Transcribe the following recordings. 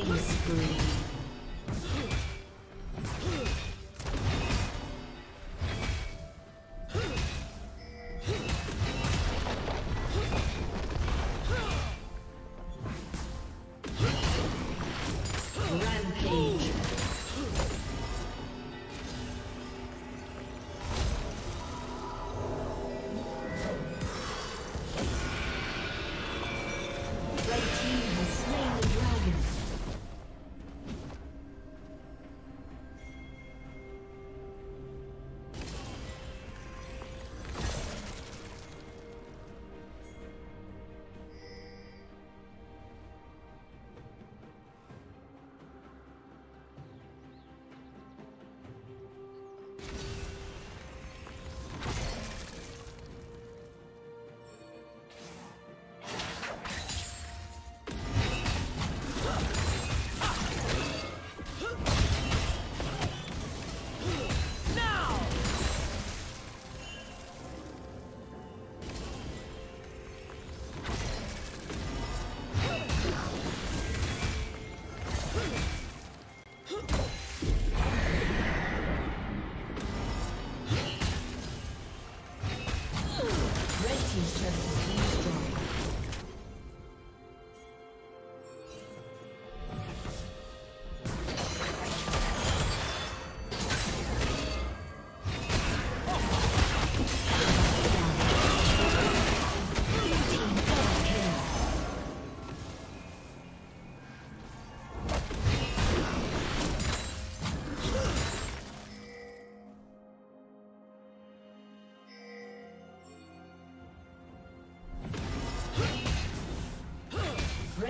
Killing spree.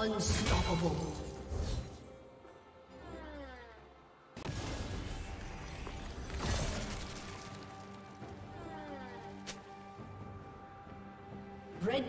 Unstoppable. Red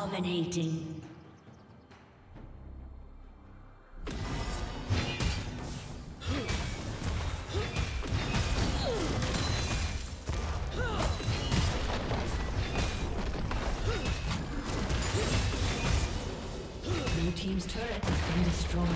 Dominating. Blue team's turret has been destroyed.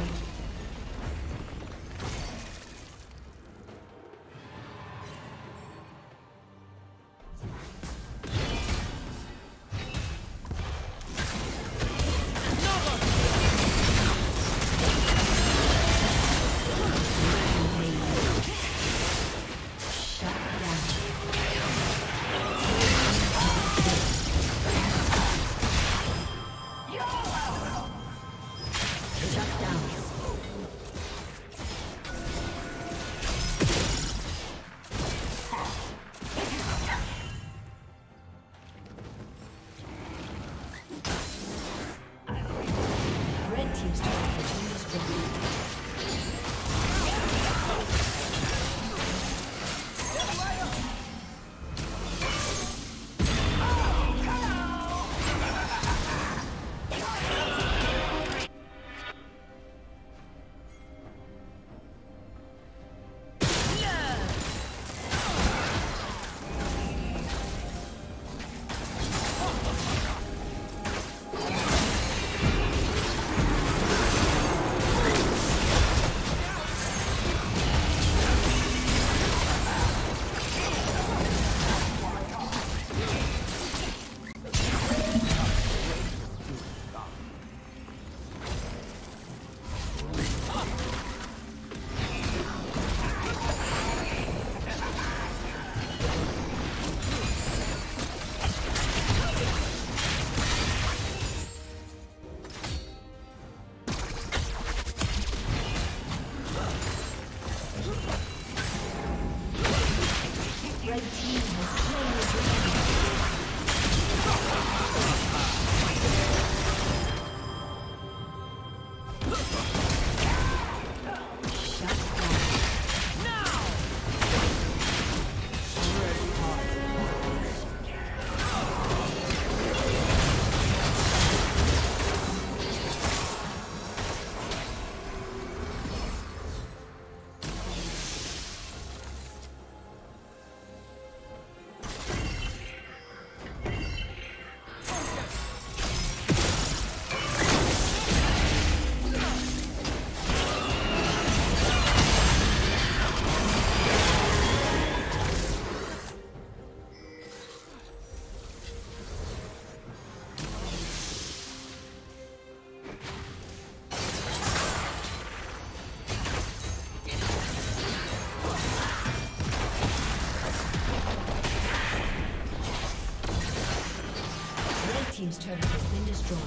Team's turret has been destroyed.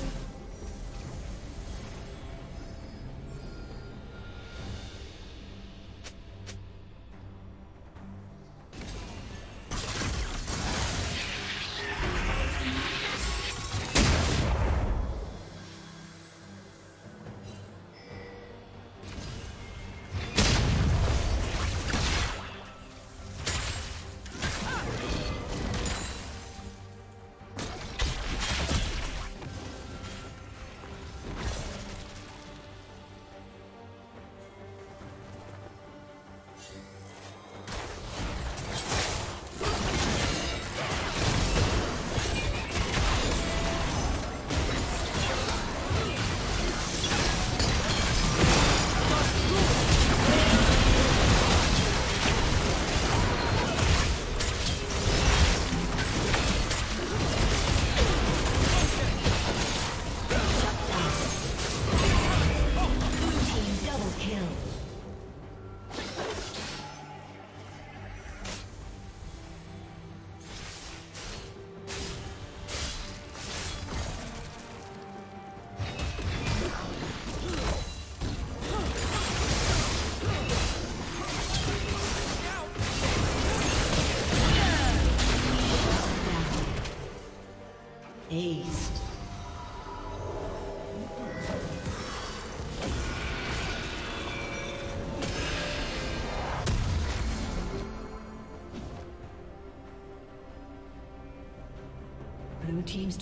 team's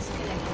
Disconnect.